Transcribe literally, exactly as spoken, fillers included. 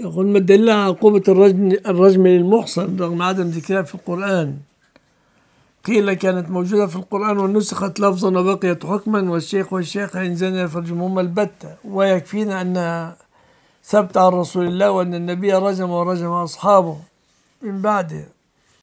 يقول ما الدليل على عقوبة الرجم الرجم للمحصن رغم عدم ذكرها في القرآن؟ قيل كانت موجودة في القرآن ونسخت لفظا وبقيت حكما، والشيخ والشيخة إن زنيا فارجموهما البتة. ويكفينا أن ثبت عن رسول الله وأن النبي رجم ورجم أصحابه من بعده.